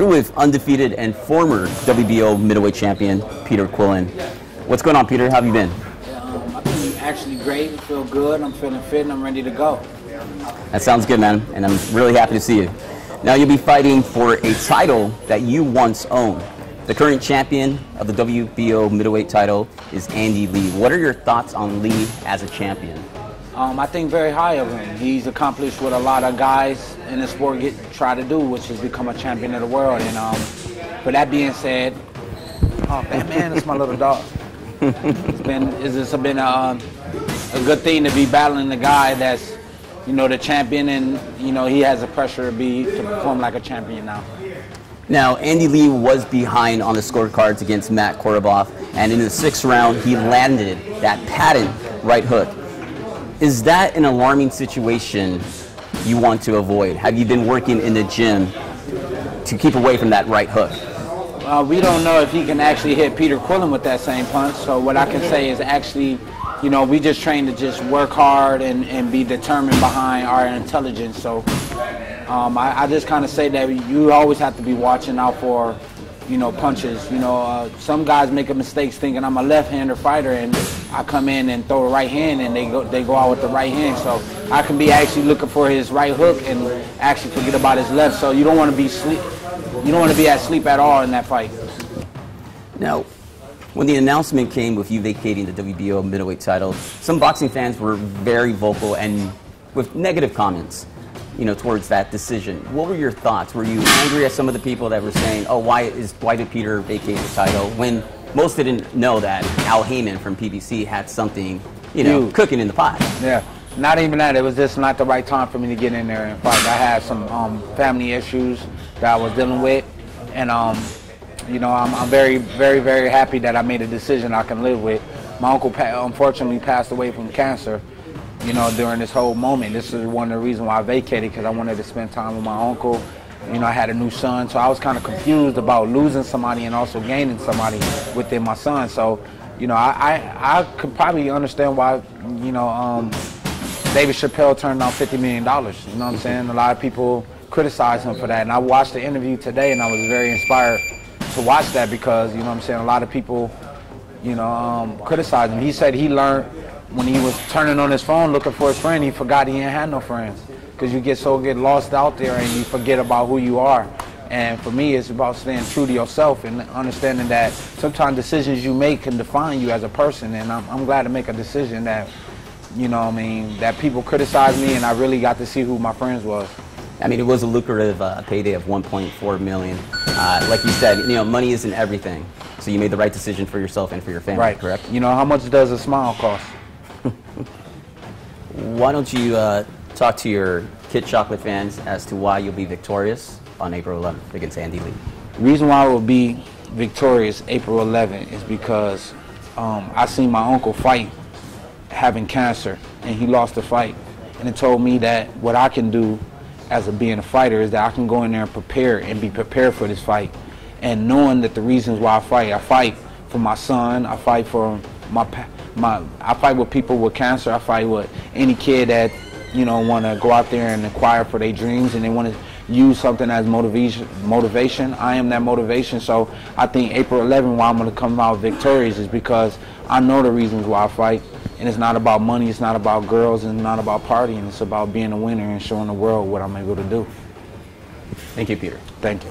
You're with undefeated and former WBO middleweight champion, Peter Quillin. What's going on, Peter? How have you been? I've been actually great. I feel good. I'm feeling fit and I'm ready to go. That sounds good, man. And I'm really happy to see you. Now you'll be fighting for a title that you once owned. The current champion of the WBO middleweight title is Andy Lee. What are your thoughts on Lee as a champion? I think very high of him. He's accomplished what a lot of guys in the sport try to do, which is become a champion of the world. And for that being said, oh man, it's my little dog. It's been a good thing to be battling the guy that's, you know, the champion, and you know he has the pressure to perform like a champion now. Now, Andy Lee was behind on the scorecards against Matt Korobov, and in the 6th round, he landed that patent right hook. Is that an alarming situation you want to avoid? Have you been working in the gym to keep away from that right hook? We don't know if he can actually hit Peter Quillin with that same punch, so what I can say is actually, you know, we just train to just work hard and be determined behind our intelligence, so... I just kind of say that you always have to be watching out for, you know, punches. You know, some guys make mistakes thinking I'm a left-hander fighter, and I come in and throw a right hand, and they go out with the right hand. So I can be actually looking for his right hook and actually forget about his left. So you don't want to be asleep at all in that fight. Now, when the announcement came with you vacating the WBO middleweight title, some boxing fans were very vocal and with negative comments, you know, towards that decision. What were your thoughts? Were you angry at some of the people that were saying, oh, why did Peter vacate the title? When most didn't know that Al Heyman from PBC had something, you know, cooking in the pot. Yeah, not even that. It was just not the right time for me to get in there and fight. I had some family issues that I was dealing with. And, you know, I'm very, very, very happy that I made a decision I can live with. My uncle, unfortunately, passed away from cancer, you know, during this whole moment. This is one of the reasons why I vacated, because I wanted to spend time with my uncle. You know, I had a new son, so I was kind of confused about losing somebody and also gaining somebody within my son. So, you know, I could probably understand why, you know, David Chappelle turned down $50 million, you know what I'm saying? A lot of people criticized him for that, and I watched the interview today, and I was very inspired to watch that because, you know what I'm saying, a lot of people, you know, criticized him. He said he learned when he was turning on his phone looking for his friend, he forgot he didn't have no friends. Because you get lost out there and you forget about who you are. And for me, it's about staying true to yourself and understanding that sometimes decisions you make can define you as a person. And I'm glad to make a decision that, you know what I mean, that people criticized me and I really got to see who my friends was. I mean, it was a lucrative payday of $1.4 million. Like you said, you know, money isn't everything. So you made the right decision for yourself and for your family, right? Correct? You know, how much does a smile cost? Why don't you talk to your Kid Chocolate fans as to why you'll be victorious on April 11th against Andy Lee? The reason why I will be victorious April 11th is because I seen my uncle fight having cancer, and he lost the fight. And it told me that what I can do as being a fighter is that I can go in there and prepare and be prepared for this fight. And knowing that the reasons why I fight for my son, I fight for my I fight with people with cancer. I fight with any kid that, you know, want to go out there and acquire for their dreams and they want to use something as motivation. I am that motivation. So I think April 11th, why I'm going to come out victorious is because I know the reasons why I fight. And it's not about money, it's not about girls, it's not about partying. It's about being a winner and showing the world what I'm able to do. Thank you, Peter. Thank you.